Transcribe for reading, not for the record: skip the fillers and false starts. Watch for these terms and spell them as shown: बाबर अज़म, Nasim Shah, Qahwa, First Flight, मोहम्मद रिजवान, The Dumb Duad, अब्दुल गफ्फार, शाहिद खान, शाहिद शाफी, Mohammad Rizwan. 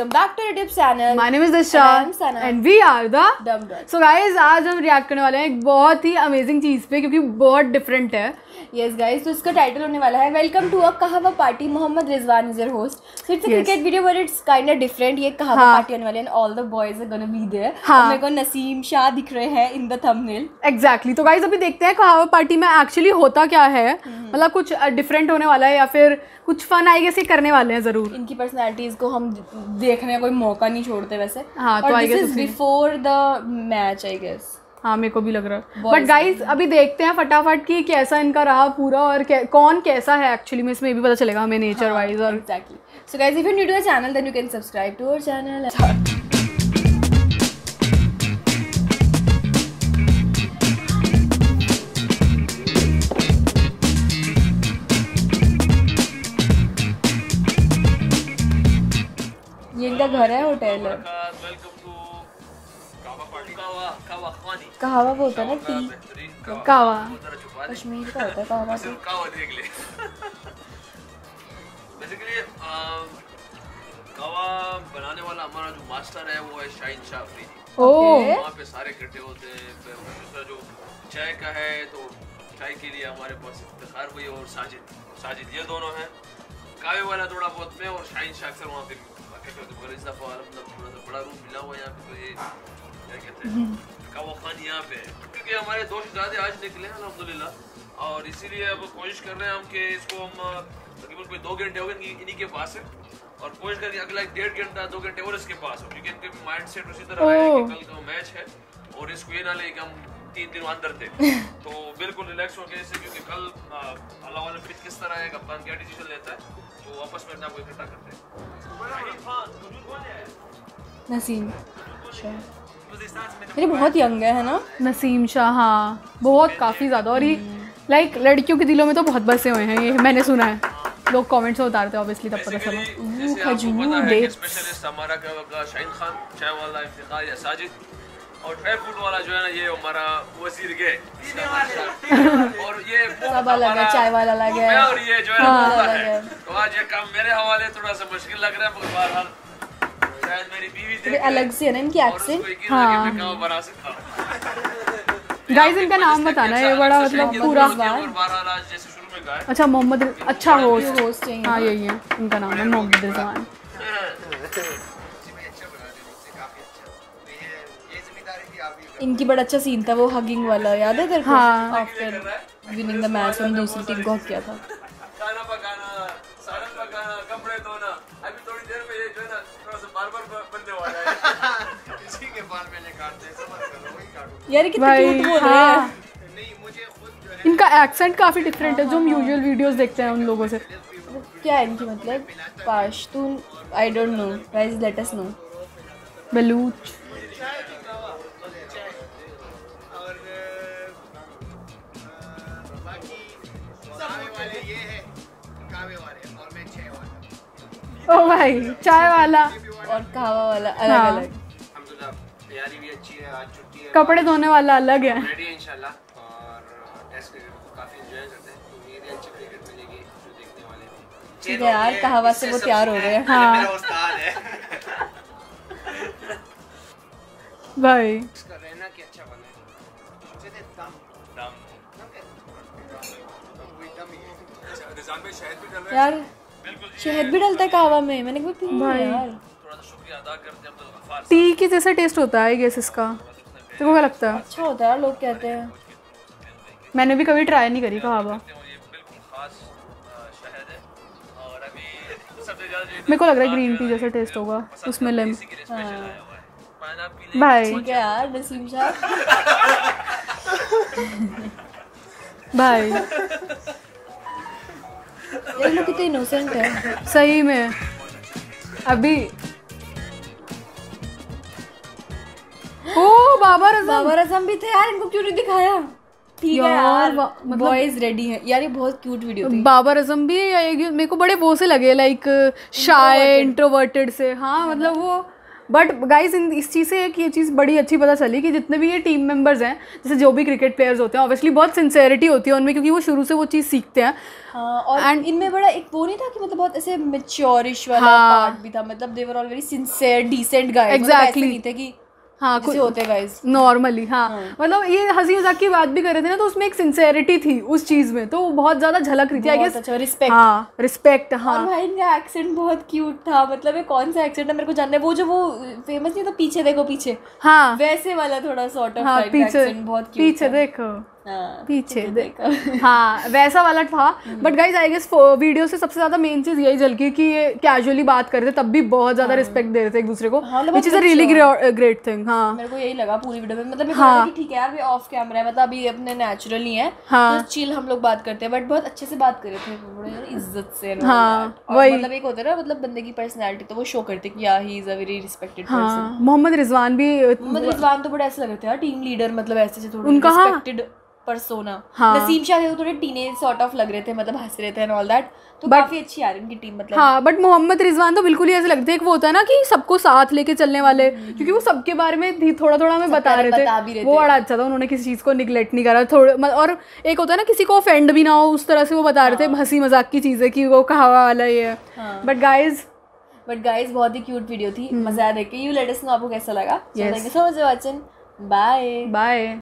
Welcome back to YouTube channel. My name is Dasha and we are the डम dot. So guys, आज हम react करने वाले हैं एक बहुत ही अमेजिंग चीज़ पे, क्योंकि बहुत डिफरेंट है। यस गाइस, तो इसका टाइटल होने वाला है welcome to a kahwa party, मोहम्मद रिजवान is your host. So it's a cricket video but it's kind of different. ये कहवा पार्टी होने वाली है and all the boys are gonna be there. मेरे को नसीम शाह दिख रहे हैं इन द थंबनेल। एग्जैक्टली। तो गाइस, अभी देखते हैं कहवा पार्टी में एक्चुअली होता क्या है, मतलब कुछ डिफरेंट होने वाला है या फिर कुछ फन आएगा से करने वाले हैं। जरूर इनकी पर्सनैलिटीज को हम देखने का कोई मौका नहीं छोड़ते वैसे। हाँ, और this is before the match I guess. हाँ, मेरे को भी लग रहा है। बट गाइज, अभी देखते हैं फटाफट कि कैसा इनका रहा पूरा और कौन कैसा है एक्चुअली में। इसमें भी पता चलेगा हमें नेचर वाइज। और exactly. So guys, if you new to our channel then you can subscribe to our channel. इनका घर है, होटल है। कहवा होता है ना, टी कहवा कश्मीर का होता है। कहवा से बेसिकली कहवा बनाने वाला हमारा जो मास्टर है वो है शाहिद शाफी। वहाँ पे सारे इकट्ठे होते हैं। जो चाय का है तो चाय के लिए हमारे पास इफ्तिखार भाई और साजिद, ये दोनों हैं। कावे वाला थोड़ा बहुत में और शाहिद शाह अक्सर वहाँ पे। और इसीलिए अब कोशिश कर रहे हैं हम कि इसको हम तकरीबन कोई 2 घंटे हो गए इन्हीं के पास है, और कोशिश करके अगला 1.5 घंटा 2 घंटे और इसके पास हो, क्योंकि इनके माइंड सेट उसी तरह है कि कल का मैच है और इसको ये ना ले कि हम 3 दिन अंदर थे तो बिल्कुल रिलैक्स हो गए इससे, क्योंकि कल अल्लाह वाला पिच किस तरह है, कप्तान क्या डिसीजन लेता है, तो वापस में अपना कोई इकट्ठा करते हैं। नसीम शाह मेरे बहुत यंग है ना, नसीम शाह। हाँ, बहुत काफ़ी ज़्यादा। और ये लाइक लड़कियों के दिलों में तो बहुत बसे हुए हैं, ये मैंने सुना है। लोग कमेंट्स में उतारते हैं ऑब्वियसली, तब पता चला। स्पेशलिस्ट हमारा शाहिद खान, चाय वाला इफ्तिखार या साजिद, और ड्राई फ्रूट वाला जो है ना ये हमारा वजीर गए, और ये चाय वाला लगे, और ये जो है ना, तो आज ये काम मेरे हवाले थोड़ा सा मुश्किल लग रहा है, मगर बहरहाल शायद मेरी बीवी देख अलग से है ना इनकी एक्सेंट। हाँ गाइस, इनका नाम बताना है, ये बड़ा मतलब पूरा। अच्छा, मोहम्मद। अच्छा, होस्ट। हाँ, यही है इनका नाम है, मोहम्मद रिजवान। इनकी बड़ा अच्छा सीन था वो हगिंग वाला, याद है तेरे को? हाँ, आफ्टर विनिंग द मैच हम दूसरी टीम को हग किया था। खाना पकाना, सालन पकाना, कपड़े धोना, अभी थोड़ी देर में ये जो है ना थोड़ा सा बार-बार बनने वाला है। किसी के बाल मैंने काट दिए, समझ करो वही काटो यार, कितना क्यूट बोल रहे हैं। नहीं, मुझे खुद इनका एक्सेंट काफी डिफरेंट है जो हम यूजुअल वीडियोस देखते हैं उन लोगों से। क्या है इनकी मतलब Pashtun, I don't know guys, let us know. Baloch भाई, चाय वाला और कहवा वाला अलग अलग। अल्हम्दुलिल्लाह, तैयारी भी अच्छी है, आज छुट्टी है। कपड़े धोने वाला अलग है, रेडी है इंशाल्लाह। और टेस्ट क्रिकेट को काफी एंजॉय करते हैं, उम्मीद है अच्छी क्रिकेट मिलेगी जो देखने वाले हैं। ठीक है यार, कहवा से वो तैयार हो गए। हां, मेरा उस्ताद है भाई। इसका रहना कि अच्छा बने, मुझे दे दम। अच्छा, रिजान में शहद भी डाल रहे हैं यार, शहद भी डलता है कहवा में। मैंने कभी पी नहीं यार। थोड़ा सा शुक्रिया अदा करते हैं अब्दुल गफ्फार। टी के जैसा टेस्ट होता है गैस इसका, तुमको क्या लगता है? अच्छा होता है, लोग कहते हैं। मैंने भी कभी ट्राई नहीं करी कहवा। ये बिल्कुल खास शहद है, और अभी सबसे ज्यादा मेरे को लग रहा है ग्रीन टी जैसा टेस्ट होगा उसमें, लेमन। भाई ठीक है यार, नसीम शाह भाई ये लोग कितने इनोसेंट है सही में। अभी ओ बाबर अज़म भी थे यार, इनको क्यों नहीं दिखाया? ठीक है यार, बॉयज रेडी है यार। ये बहुत क्यूट वीडियो थी। बाबर अज़म भी मेरे को बड़े वो से लगे, लाइक शाय इंट्रोवर्टेड से। हाँ, मतलब वो बट गाइज इस चीज़ से एक ये चीज़ बड़ी अच्छी पता चली कि जितने भी ये टीम मेंबर्स हैं, जैसे जो भी क्रिकेट प्लेयर्स होते हैं, ऑब्वियसली बहुत सिंसेरिटी होती है उनमें, क्योंकि वो शुरू से वो चीज़ सीखते हैं। हाँ, और एंड इनमें बड़ा एक वो नहीं था कि मतलब बहुत ऐसे मैच्योरिश वाला पार्ट भी था, मतलब they were all very sincere decent guys. Exactly नहीं थे कि हाँ कुछ होते गाइस नॉर्मली। हाँ मतलब ये हंसी मजाक की बात भी कर रहे थे ना, तो उसमें एक सिंसेरिटी थी उस चीज़ में, तो बहुत ज़्यादा झलक रही थी आई गेस। अच्छा रिस्पेक्ट, हाँ रिस्पेक्ट। हाँ और भाई इनका एक्सेंट बहुत क्यूट था, मतलब ये कौन सा एक्सेंट है मेरे को जानना है। वो जो वो फेमस नहीं था पीछे देखो पीछे, हाँ वैसे वाला थोड़ा सॉर्ट ऑफ टाइप एक्सेंट, बहुत क्यूट। पीछे देखो पीछे देखो, हाँ वैसा वाला था। But guys I guess video से सबसे ज़्यादा मेन चीज़ यही झलकी कि ये कैजुअली बात कर रहे थे तब भी बहुत ज़्यादा रिस्पेक्ट दे रहे थे एक दूसरे को, which is a really great thing. हाँ मेरे को यही लगा पूरी वीडियो में, मतलब हाँ ठीक है यार वे ऑफ कैमरा है, मतलब अभी अपने नेचुरल ही है, हाँ चिल हम लोग बात करते हैं, बट बहुत अच्छे से बात कर रहे थे, बड़े इज्जत से। हाँ वही मतलब एक होता है ना, मतलब बंदे की पर्सनैलिटी तो वो शो करते कि यार he is a very respected person. मोहम्मद रिजवान भी, मोहम्मद रिजवान तो बड़े ऐसे लग रहे थे यार टीम लीडर, मतलब ऐसे थोड़ा उनका रिस्पेक्टेड परसोना। हाँ नसीम शाह वो थोड़े टीनेज सॉर्ट ऑफ लग रहे थे, मतलब हंस रहे थे एंड ऑल दैट, तो काफी अच्छी यार उनकी टीम मतलब। हाँ बट मोहम्मद रिजवान तो बिल्कुल ही ऐसे लगते हैं कि वो होता है ना कि सबको साथ लेके चलने वाले, क्योंकि वो सबके बारे में थोड़ा थोड़ा हमें बता रहे थे, वो बड़ा अच्छा था। उन्होंने किसी चीज़ को निगलेक्ट नहीं करा थोड़ा, और एक होता है ना किसी को ऑफेंड भी ना हो उस तरह से वो बता रहे थे हंसी मजाक की चीज़ें कि वो कहावा वाला ये है। बट गाइज बहुत ही क्यूट वीडियो थी, मजा आया देख के। यू लेट अस नो आपको कैसा लगा। Thank you so much for watching, bye bye.